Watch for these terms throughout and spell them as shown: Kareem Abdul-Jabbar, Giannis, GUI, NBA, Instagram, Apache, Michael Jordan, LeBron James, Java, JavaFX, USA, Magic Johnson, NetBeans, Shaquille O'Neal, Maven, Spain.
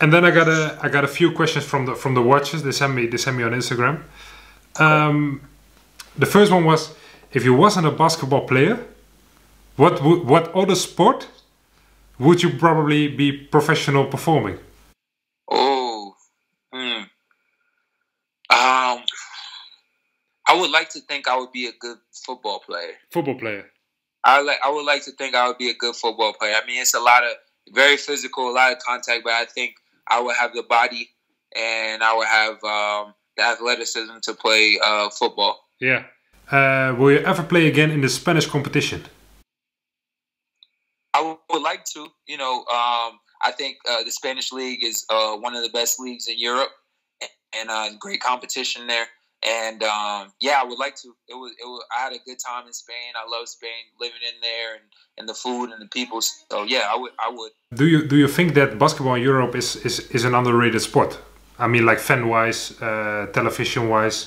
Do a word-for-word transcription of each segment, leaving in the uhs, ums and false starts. And then I got a I got a few questions from the from the watchers. They sent me they sent me on Instagram. Um, the first one was, if you wasn't a basketball player, what would what other sport would you probably be professional performing? Oh, hmm. um, I would like to think I would be a good football player. Football player. I like. I would like to think I would be a good football player. I mean, it's a lot of very physical, a lot of contact, but I think I would have the body and I would have um, the athleticism to play uh, football. Yeah. Uh, will you ever play again in the Spanish competition? I would like to. You know, um, I think uh, the Spanish league is uh, one of the best leagues in Europe, and uh, great competition there. And um, yeah, I would like to. It was, it was. I had a good time in Spain. I love Spain, living in there, and, and the food and the people. So yeah, I would. I would. Do you do you think that basketball in Europe is is, is an underrated sport? I mean, like fan wise, uh, television wise.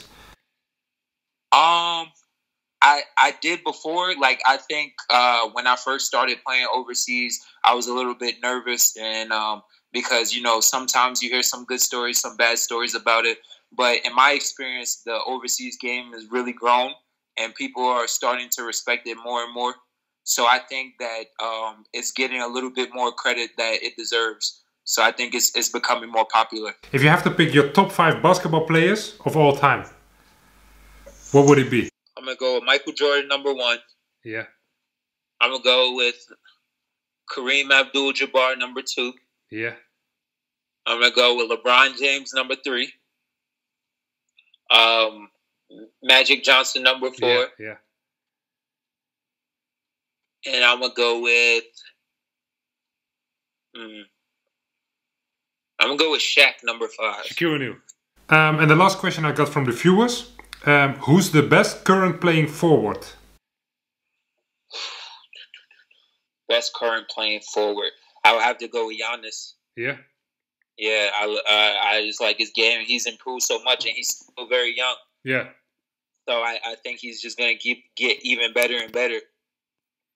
Um, I I did before. Like I think uh, when I first started playing overseas, I was a little bit nervous, and um, because you know sometimes you hear some good stories, some bad stories about it. But in my experience, the overseas game has really grown, and people are starting to respect it more and more. So I think that um, it's getting a little bit more credit that it deserves. So I think it's, it's becoming more popular. If you have to pick your top five basketball players of all time, what would it be? I'm going to go with Michael Jordan, number one. Yeah. I'm going to go with Kareem Abdul-Jabbar, number two. Yeah. I'm going to go with LeBron James, number three. Um, Magic Johnson, number four. Yeah, yeah. And I'm going to go with... Mm, I'm going to go with Shaq, number five. Shaquille O'Neal. Um, and the last question I got from the viewers. Um, who's the best current playing forward? Best current playing forward. I would have to go with Giannis. Yeah. Yeah, I, uh, I just like his game. He's improved so much, and he's still very young. Yeah. So I, I think he's just going to keep get even better and better.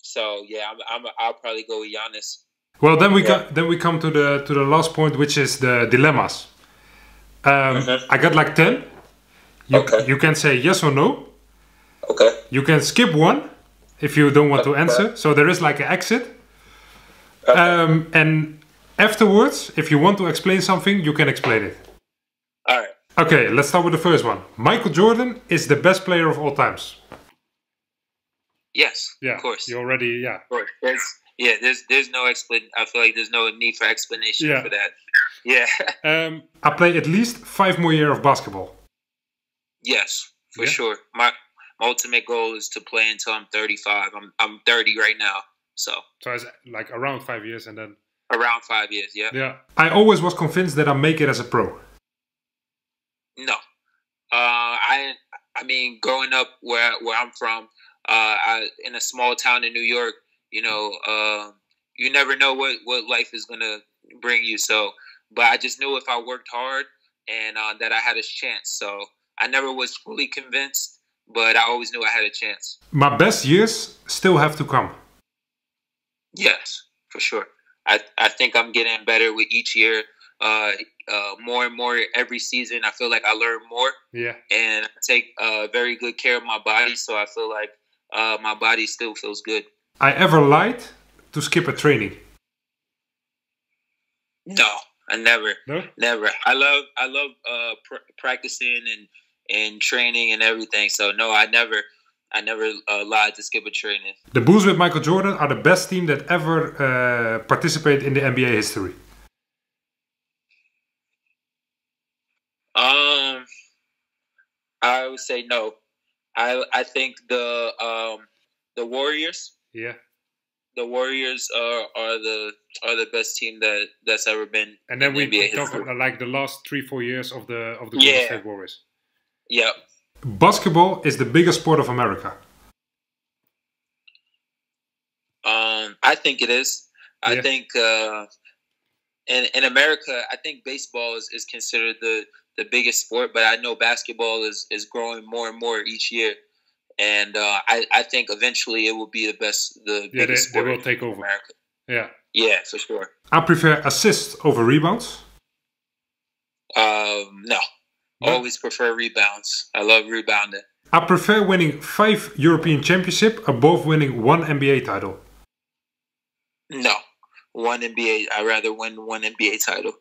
So yeah, I'm, I'm I'll probably go with Giannis. Well, then we yeah. come then we come to the to the last point, which is the dilemmas. Um, okay. I got like ten. You, okay. You can say yes or no. Okay. You can skip one if you don't want okay. to answer. So there is like an exit. Okay. Um, and. Afterwards, if you want to explain something, you can explain it. All right. Okay, let's start with the first one. Michael Jordan is the best player of all times. Yes, yeah, of course. You already, yeah. Of course. There's, yeah, there's, there's no explanation. I feel like there's no need for explanation yeah. for that. Yeah. um, I play at least five more years of basketball. Yes, for yeah. sure. My, my ultimate goal is to play until I'm thirty-five. I'm, I'm thirty right now, so. So it's like around five years and then... Around five years, yeah. Yeah. I always was convinced that I make it as a pro. No, uh, I. I mean, growing up where where I'm from, uh, I, in a small town in New York, you know, uh, you never know what what life is gonna bring you. So, but I just knew if I worked hard and uh, that I had a chance. So I never was fully convinced, but I always knew I had a chance. My best years still have to come. Yes, for sure. I, I think I'm getting better with each year, uh, uh, more and more every season. I feel like I learn more. Yeah. And I take uh, very good care of my body, so I feel like uh, my body still feels good. I ever lied to skip a training? No, I never. No? Never. I love I love uh, pr practicing and and training and everything. So no, I never. I never uh, lied to skip a training. The Bulls with Michael Jordan are the best team that ever uh, participated in the N B A history. Um, I would say no. I I think the um, the Warriors. Yeah. The Warriors are are the are the best team that that's ever been. And then we N B A talk about like the last three four years of the of the Golden yeah. State Warriors. Yeah. Basketball is the biggest sport of America. Um, I think it is. I yeah. think uh, in in America, I think baseball is, is considered the, the biggest sport, but I know basketball is, is growing more and more each year, and uh, I I think eventually it will be the best the yeah, biggest they, sport they will take over. America. Yeah, yeah, for sure. I prefer assists over rebounds. Um, no. But always prefer rebounds. I love rebounding. I prefer winning five European championships above winning one N B A title. No. One N B A. I'd rather win one N B A title.